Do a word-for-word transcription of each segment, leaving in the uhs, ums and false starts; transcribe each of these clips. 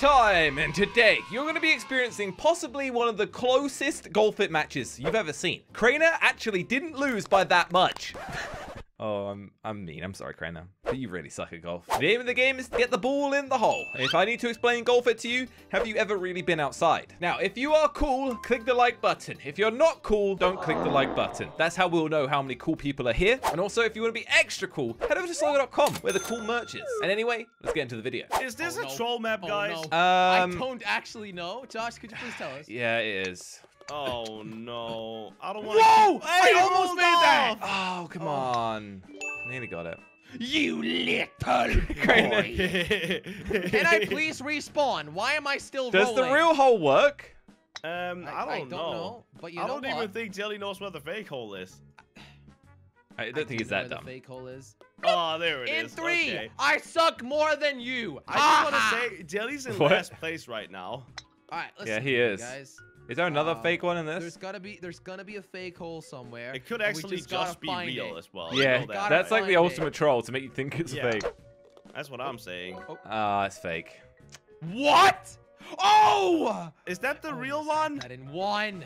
time, and today you're going to be experiencing possibly one of the closest Golf It matches you've ever seen. Crainer actually didn't lose by that much. Oh, I'm, I'm mean. I'm sorry, Crainer. But you really suck at golf. The aim of the game is to get the ball in the hole. If I need to explain Golf It to you, have you ever really been outside? Now, if you are cool, click the like button. If you're not cool, don't click the like button. That's how we'll know how many cool people are here. And also, if you want to be extra cool, head over to slogo dot com, where the cool merch is. And anyway, let's get into the video. Is this oh, a no. troll map, oh, guys? No. Um, I don't actually know. Josh, could you please tell us? Yeah, it is. Oh no! I don't want. Whoa! I almost made that. Oh come oh. on! Nearly got it. You little boy! Can I please respawn? Why am I still Does rolling? Does the real hole work? Um, I, I, don't, I don't know. know but you I don't what? even think Jelly knows where the fake hole is. I don't I think it's that dumb. The fake hole is. Oh, there it in is. In three, okay. I suck more than you. I ah just want to say Jelly's in what? last place right now. All right, let's yeah, see he is. Guys. Is there another uh, fake one in this? There's gotta be. There's gonna be a fake hole somewhere. It could actually just, just be real it. as well. Yeah, that, that's right. like the ultimate it. troll to make you think it's yeah. fake. That's what I'm saying. Ah, oh. uh, it's fake. What? Oh! Is that the oh, real one? That in one.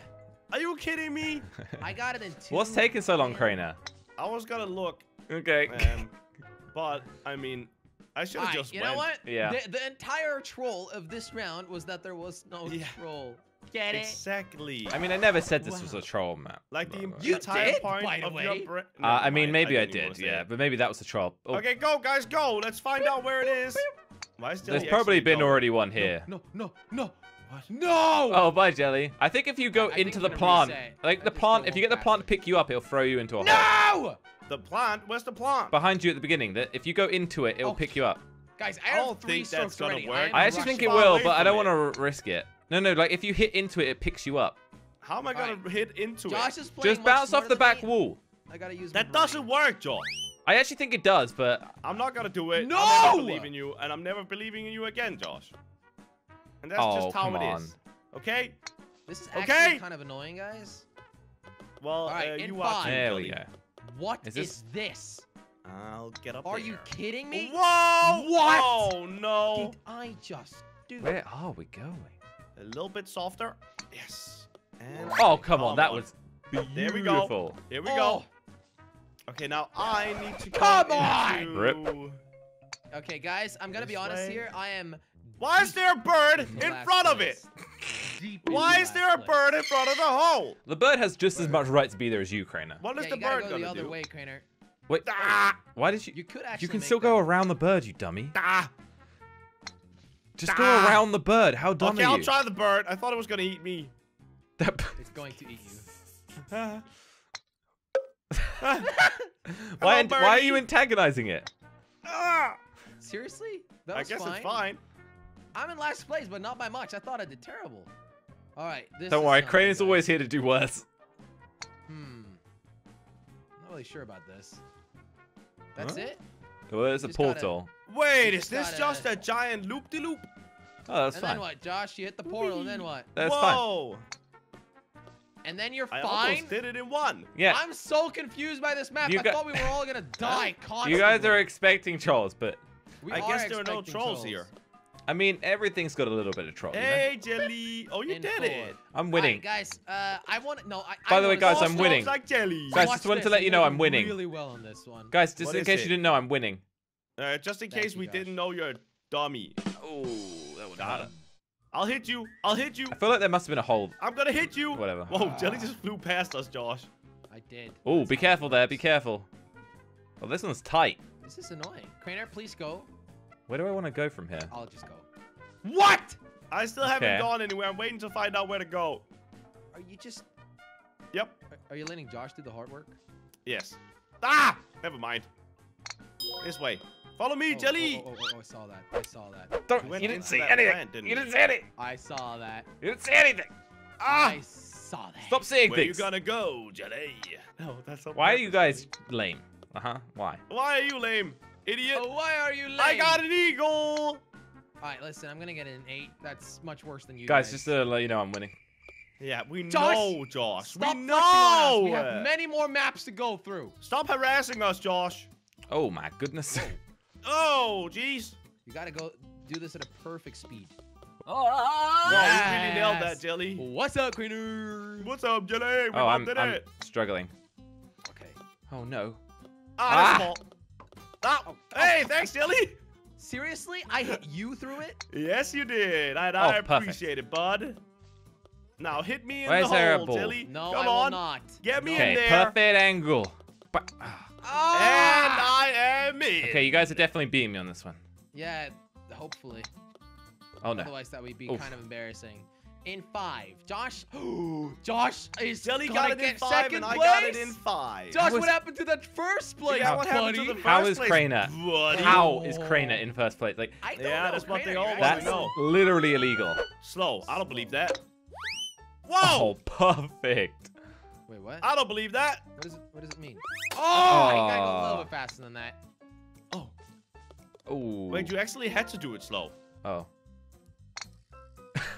Are you kidding me? I got it in two. What's taking so long, Crainer? I was gonna look. Okay. Um, but I mean. I should have right, just you went. know what? Yeah. The, the entire troll of this round was that there was no yeah. troll. Get it? Exactly. I mean, I never said this wow. was a troll map. Like the you entire did, point by the of way. Your no, uh, I mean, maybe I, I did, yeah, it. but maybe that was a troll. Oh. Okay, go, guys, go. Let's find out where it is. Why is Jelly There's probably been gone? already one here. No, no, no. no. What? No! Oh, bye, Jelly. I think if you go I into the plant, reset. like I the plant, if you get the plant to pick you up, it'll throw you into a no! hole. No! The plant? Where's the plant? Behind you at the beginning. That if you go into it, it'll oh. pick you up. Guys, I, I don't think that's gonna work. I actually think it will, but I don't want to risk it. No, no, like if you hit into it, it picks you up. How am I gonna right. hit into Josh it? Is Just bounce off the back me. wall. I gotta use that doesn't work, Josh. I actually think it does, but I'm not gonna do it. No! I'm never believing you, and I'm never believing in you again, Josh. And that's oh, just how come it on. is. Okay? This is actually okay? kind of annoying, guys. Well, right, uh, you watch it. There we go. What is this? Is this? I'll get up Are there. you kidding me? Whoa! What? Oh, no. Did I just do? Where are we going? A little bit softer. Yes. And oh, come on. That was beautiful. There we go. Here we oh. go. Okay, now I need to come on. Into... Rip. Okay, guys, I'm going to be honest way. here. I am. Why is there a bird in, in front of place. it? Deep Why is there a place. bird in front of the hole? The bird has just as much right to be there as you, Crainer. What is yeah, the bird go going to do? the other way, Crainer. Wait. Ah. Why did you? You could actually. You can still go around the bird, you dummy. Ah. Just ah. go around the bird. How dumb okay, are you? Okay, I'll try the bird. I thought it was going to eat me. That it's going to eat you. why, on, why are you antagonizing it? Ah. Seriously? That was I guess fine. it's fine. I'm in last place, but not by much. I thought I did terrible. All right. This Don't worry. Crainer's always here to do worse. Hmm. Not really sure about this. That's huh? it? Well, there's a portal. Gotta, Wait, is this gotta... just a giant loop-de-loop? -loop? Oh, that's and fine. And then what, Josh? You hit the portal, Wee. and then what? That's Whoa. fine. And then you're I fine? I almost did it in one. Yeah. I'm so confused by this map. You I got... thought we were all going to die constantly. You guys are expecting trolls, but... We I guess there are no trolls, trolls here. I mean, everything's got a little bit of troll. Hey, you know? Jelly! Oh, you in did four. it! I'm winning, right, guys. Uh, I want no. I, By I the way, guys, I'm winning. Like Jelly. Guys, just wanted to let you know I'm winning. Really well on this one. Guys, just what in case it? you didn't know, I'm winning. Uh, just in Thank case you, we gosh. didn't know you're a dummy. Oh, that would hurt. I'll hit you. I'll hit you. I feel like there must have been a hole. I'm gonna hit you. Whatever. Whoa, uh, Jelly just flew past us, Josh. I did. Oh, be careful there. Be careful. Oh, this one's tight. This is annoying. Crainer, please go. Where do I want to go from here? I'll just go. What? I still haven't okay. gone anywhere. I'm waiting to find out where to go. Are you just... Yep. Are you letting Josh do the hard work? Yes. Ah! Never mind. This way. Follow me, oh, Jelly! Oh, oh, oh, oh, I saw that. I saw that. Don't, you, you didn't see anything. Plant, didn't you didn't see anything. I saw that. You didn't see anything. Ah! I saw that. Stop seeing where things. Where you gonna go, Jelly? No, that's not Why are you guys lame? Uh-huh. Why? Why are you lame? Idiot! Oh, why are you lame? I got an eagle! All right, listen, I'm gonna get an eight. That's much worse than you guys. Guys, just to let you know, I'm winning. Yeah, we Josh, know, Josh. Stop we know. We have many more maps to go through. Stop harassing us, Josh. Oh my goodness. Oh, jeez. You gotta go do this at a perfect speed. Oh, yes. You really nailed that, Jelly. What's up, Crainer? What's up, Jelly? We oh, I'm, did I'm it. struggling. Okay. Oh, no. Ah, ah. Oh, oh. Hey, thanks, Jelly. Seriously? I hit you through it? Yes, you did. And oh, I appreciate perfect. it, bud. Now hit me in Where's the hole, Jelly. No, Come I will on. not. Get me okay, in there. Perfect angle. But, ah. And I am in. Okay, you guys are definitely beating me on this one. Yeah, hopefully. Oh, no. Otherwise, that would be Oof. kind of embarrassing. In five, Josh. Josh is Jelly got it in five, and I place. got it in five. Josh, was... what happened to that first place? Yeah, what happened to the first How is Crainer? How is Crainer in first place? Like, I don't yeah, know that's Crainer, what they That's know. literally illegal. Slow. I don't believe that. Whoa! Oh, perfect. Wait, what? I don't believe that. What, is it, what does it mean? Oh, oh. I got a little bit faster than that. Oh. Oh. Wait, you actually had to do it slow. Oh.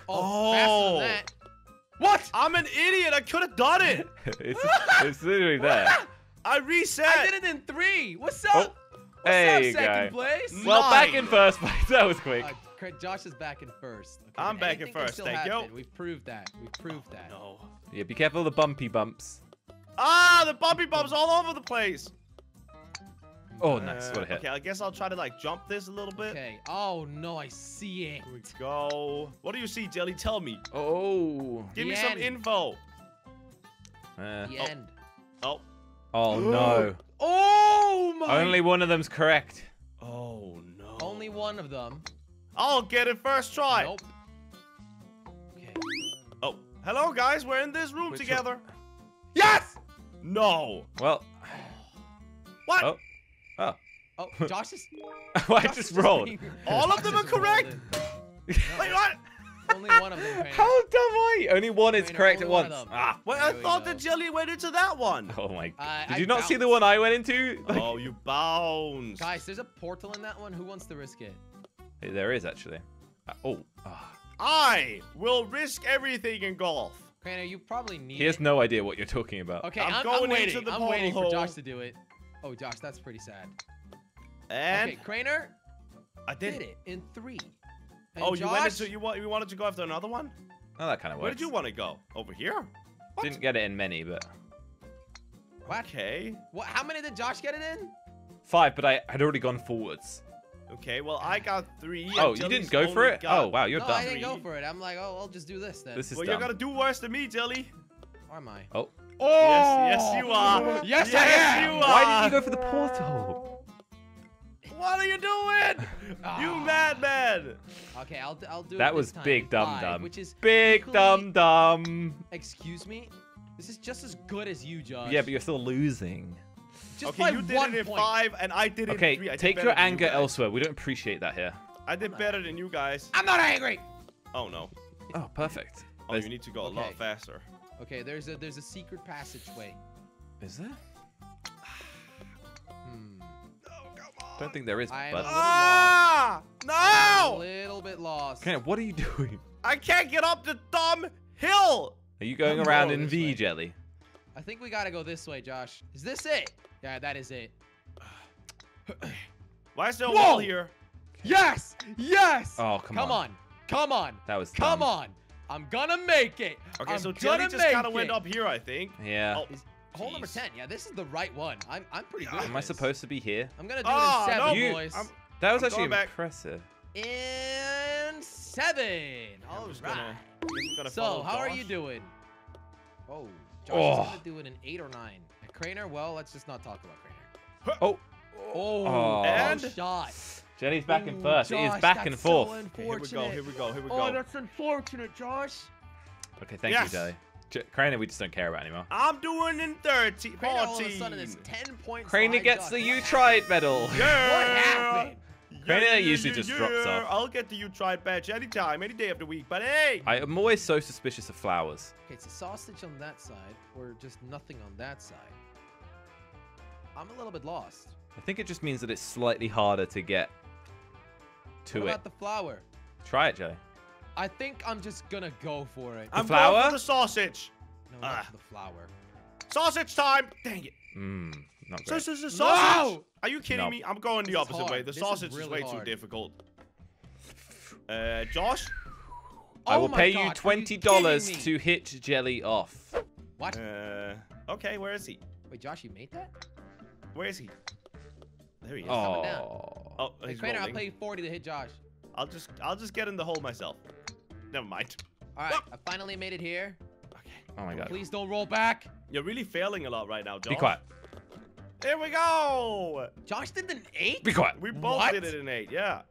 Oh, faster than that. What? I'm an idiot. I could have done it. it's, it's literally that. I reset. I did it in three. What's up? Oh, What's hey, up, second guy. place? Nine. Well, back in first place. That was quick. Uh, Josh is back in first. Okay, I'm back in first. Thank you. We've proved that. We've proved oh, that. No. Yeah, be careful of the bumpy bumps. Ah, the bumpy bumps all over the place. Oh, nice. What a hit. Okay, I guess I'll try to, like, jump this a little bit. Okay. Oh, no, I see it. Here we go. What do you see, Jelly? Tell me. Oh. Give me end. some info. Uh, the oh. end. Oh. Oh, no. Oh, my. Only one of them's correct. Oh, no. Only one of them. I'll get it first try. Nope. Okay. Oh. Hello, guys. We're in this room Which together. Yes! No. Well. What? Oh. Oh. Oh, Josh is. Well, Josh I just rolled. Just All Josh of them are correct. Wait, what? Only one of them. Crainer. How dumb are you? Only one Crainer, is correct at once. Ah. Well, there I we thought go. the Jelly went into that one. Oh my. Uh, Did I you not bounced. see the one I went into? Like... Oh, you bounced. Guys, there's a portal in that one. Who wants to risk it? Hey, there is actually. Uh, oh. Ah. I will risk everything in golf. Crainer, you probably need. He has it. no idea what you're talking about. Okay, I'm, I'm going I'm waiting. into the I'm portal. waiting for Josh to do it. Oh, Josh, that's pretty sad. And okay, Crainer, I did, did it in three. And oh, Josh... you went into, you want you wanted to go after another one? Oh, that kind of works. Where did you want to go? Over here? What? Didn't get it in many, but what? okay. What? How many did Josh get it in? Five, but I had already gone forwards. Okay, well I got three. Oh, you didn't go for it? Got... Oh, wow, you're no, done. I didn't go for it. I'm like, oh, I'll just do this then. This is well, dumb. you're gonna do worse than me, Jelly. Or am I? Oh. Oh! Yes, yes you are. Yes, yes I am. You are. Why did you go for the portal? What are you doing? Oh. You madman. Okay, I'll, I'll do that it That was time. big dumb Five, dumb. Which is big equally... dumb dumb. Excuse me? This is just as good as you, Josh. Yeah, but you're still losing. Just okay, you did it in point. five and I did it okay, in three. Okay, take your anger you elsewhere. We don't appreciate that here. I did better than you guys. I'm not angry. Oh, no. Oh, perfect. Oh, There's... you need to go a okay. lot faster. Okay, there's a there's a secret passageway. Is there? Hmm. No, come on. Don't think there is. I'm but... a ah! No! I'm a little bit lost. Crainer, what are you doing? I can't get up the dumb hill. Are you going I'm around in V, way. Jelly? I think we gotta go this way, Josh. Is this it? Yeah, that is it. Why is there a wall here? Okay. Yes! Yes! Oh, come, come on. Come on! Come on! That was dumb. Come on! I'm gonna make it. Okay, I'm so Jelly just kind of went up here, I think. Yeah. Oh, hole number ten. Yeah, this is the right one. I'm, I'm pretty good. Am I supposed to be here? I'm gonna do oh, it in seven, no, boys. You, that was I'm actually impressive. Back. In seven. All right. Gonna, gonna so, how Josh. are you doing? Oh, Josh oh. is gonna do it in eight or nine. And Crainer, well, let's just not talk about Crainer. Oh. Oh. oh. And shot. Jelly's back Ooh, in first. Josh, he is back and forth. So okay, here we go. Here we go. Here we go. Oh, that's unfortunate, Josh. Okay, thank yes. you, Jelly. J Crainer, we just don't care about anymore. I'm doing in thirty. Crainer, all of a sudden is ten points. Crainer gets Josh. the you tried medal. Yeah. What happened? Crainer yeah, yeah, usually yeah, just yeah. drops off. I'll get the you tried badge anytime, any day of the week. But hey, I am always so suspicious of flowers. Okay, it's a sausage on that side, or just nothing on that side. I'm a little bit lost. I think it just means that it's slightly harder to get. To what about it. the flower? Try it, Jelly. I think I'm just gonna go for it. The I'm flower? Going for the sausage. No, not uh. for the flower. Sausage time! Dang it. Mmm, not great. This is a sausage. No! Are you kidding no. me? I'm going the this opposite way. The this sausage is, really is way hard. too difficult. Uh, Josh? Oh I will pay God, you twenty dollars to hit Jelly off. What? Uh, okay, where is he? Wait, Josh, you made that? Where is he? There he is. Oh. Down. Oh, hey, he's Crainer, I'll pay you forty to hit Josh. I'll just, I'll just get in the hole myself. Never mind. All right, oh. I finally made it here. Okay. Oh my God. Please don't roll back. You're really failing a lot right now, Josh. Be quiet. Here we go. Josh did an eight. Be quiet. We both what? did it an eight. Yeah.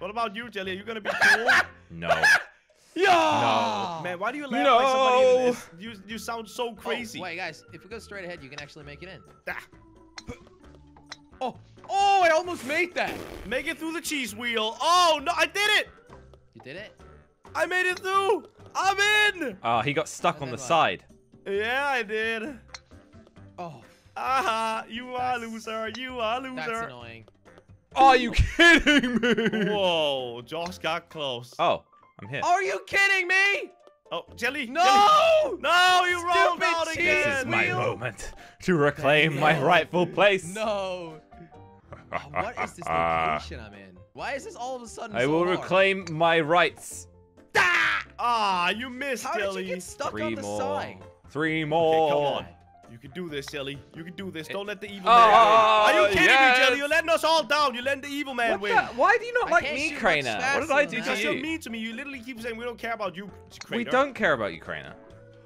What about you, Jelly? Are you gonna be cool? No. Yeah. No. Man, why do you laugh no. like somebody in this? You you sound so crazy. Oh, wait, guys, if we go straight ahead, you can actually make it in. Ah. Oh, oh! I almost made that. Make it through the cheese wheel. Oh no, I did it. You did it. I made it through. I'm in. Ah, uh, he got stuck and on the what? side. Yeah, I did. Oh. Ah, uh-huh. you are that's, loser. You are loser. That's annoying. Are you kidding me? Whoa, Josh got close. Oh, I'm hit. Are you kidding me? Oh, Jelly. No! Jelly. No, you Stupid rolled out again. This is my moment to reclaim my rightful place. No. Oh, what is this location I'm in? Why is this all of a sudden I so will hard? reclaim my rights. Ah, you missed, How Jelly. How did you get stuck Three on the more. side? Three more. Okay, come on. You can do this, Jelly. You can do this. Don't let the evil man oh, win. Are you kidding yes. me, Jelly? You're letting us all down. You're letting the evil man what win. The? Why do you not I like me, Crainer? What did I do to you? Because you're mean to me. You literally keep saying we don't care about you, Crainer. We don't care about you, Crainer.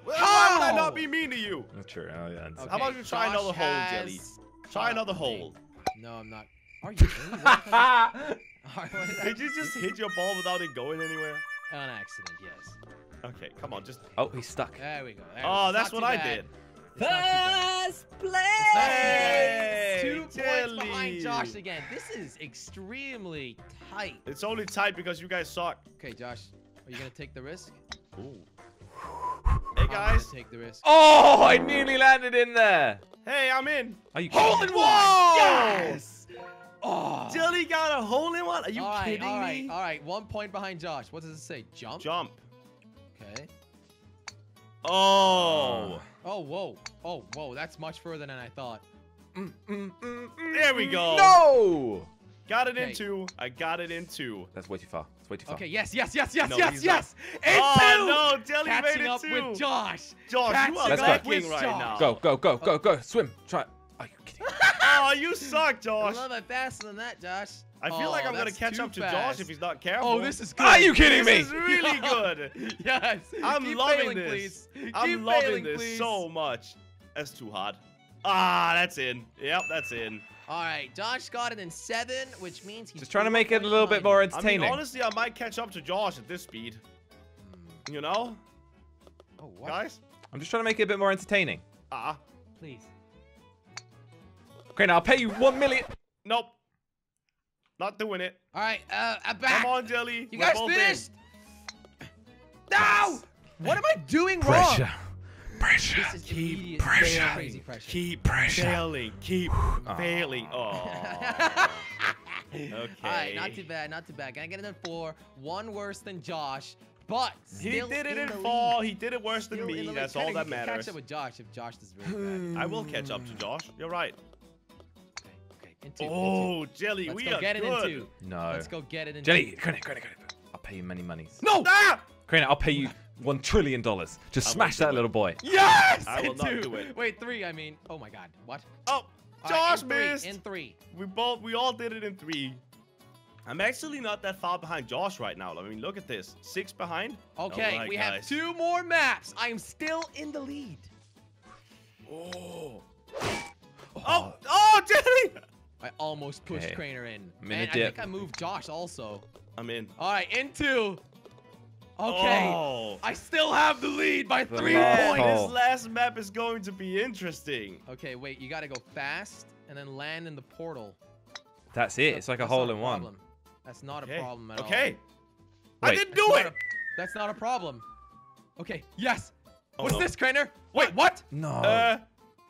Well, oh. Why would I not be mean to you? Not true. Oh, yeah, okay. How about you try Josh another hole, Jelly? Try another hole. No, I'm not. Are you really? Did you just hit your ball without it going anywhere? An accident, yes. Okay, come on. Just. Oh, he's stuck. There we go. There oh, we that's what I did. First place! Hey, Two Jelly. points behind Josh again. This is extremely tight. It's only tight because you guys suck. Okay, Josh, are you gonna take the risk? Ooh. Hey guys, take the risk. Oh, I nearly landed in there. Hey, I'm in. Are you hole in one? Yes. Oh. Jelly got a hole in one. Are you all right, kidding all right, me? All right, one point behind Josh. What does it say? Jump. Jump. Okay. Oh. Oh, whoa. Oh, whoa. That's much further than I thought. Mm, mm, mm, mm, there we go. No. Got it okay. in two. I got it in two. That's way too far. That's way too far. Okay, yes, yes, yes, yes, no, yes, yes. In oh, two. no. Jelly Catching made it up two. with Josh. Josh, Catching you are lacking right Josh. now. Go, go, go, go, go. Swim. Try. Are you kidding me? Oh, you suck, Josh. I love it faster than that, Josh. I feel oh, like I'm gonna catch up to fast. Josh if he's not careful. Oh, this is good. Are you kidding this me? This is really good. Yes. I'm Keep loving failing, this. Please. I'm Keep loving failing, this please. so much. That's too hard. Ah, that's in. Yep, that's in. All right, Josh got it in seven, which means he's just trying to make it a little bit more entertaining. I mean, honestly, I might catch up to Josh at this speed. You know? Oh, what? Guys? I'm just trying to make it a bit more entertaining. Ah. Uh-uh. Please. Okay, now I'll pay you one million. Nope. Not doing it. All right, uh, I'm back. Come on, Jelly. You guys finished? No! What am I doing pressure. wrong? Pressure. Pressure. Keep pressure. Crazy pressure. Keep pressure. Failing. Keep failing. Oh. Okay. All right, not too bad. Not too bad. Can I get it in four? One worse than Josh, but still he did it in, in four. He did it worse than still me. That's all that matters. Catch up with Josh if Josh does really bad. I will catch up to Josh. You're right. Into, oh, into. Jelly, Let's we go are get it good. Into. No. Let's go get it into. Jelly, Crainer, Crainer, Crainer. I'll pay you many monies. No! Ah! Crainer, I'll pay you one trillion dollars. Just I smash that little boy. Yes! I will not do it. Wait, three, I mean. Oh, my God. What? Oh, Josh right, missed. Three, in three. We both, we all did it in three. I'm actually not that far behind Josh right now. I mean, look at this. Six behind. Okay, right, we guys. have two more maps. I am still in the lead. Oh. Oh, oh, Jelly! I almost pushed okay. Crainer in. And I think I moved Josh also. I'm in. All right, into. Okay. Oh. I still have the lead by the three points. Hole. This last map is going to be interesting. Okay, wait. You got to go fast and then land in the portal. That's it. That's it's like a hole in a one. That's not okay. a problem at okay. all. Okay. I didn't do that's it. Not a, that's not a problem. Okay. Yes. Oh, What's no. this, Crainer? Wait, what? No. Uh,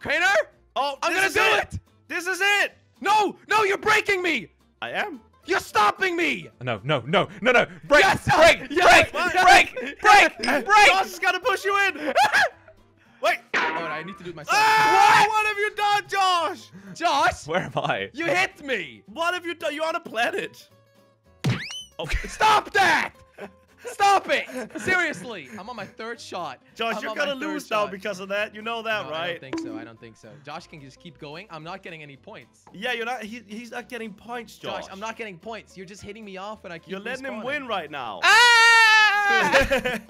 Crainer? Oh, I'm going to do it. it. This is it. No! No, you're breaking me! I am. You're stopping me! No, no, no, no, no! Break! Yes, break! Yes, break, break! Break! Break! Break! Josh is gonna push you in! Wait! Oh, I need to do it myself. Ah, what? What have you done, Josh? Josh! Where am I? You hit me! What have you done? You're on a planet! Oh. Stop that! Stop it! Seriously, I'm on my third shot. Josh, I'm you're gonna lose now because of that. You know that, no, right? I don't think so. I don't think so. Josh can just keep going. I'm not getting any points. Yeah, you're not. He, he's not getting points, Josh. Josh, I'm not getting points. You're just hitting me off, and I keep. You're letting responding. him win right now. Ah!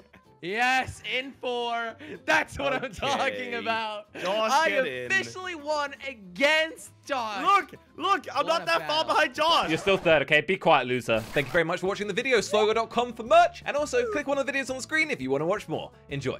Yes, in four. That's what okay. I'm talking about. Josh, I officially in. won against Josh. Look, look, I'm what not that battle. far behind Josh. You're still third, okay? Be quiet, loser. Thank you very much for watching the video. slogo dot com for merch. And also, click one of the videos on the screen if you want to watch more. Enjoy.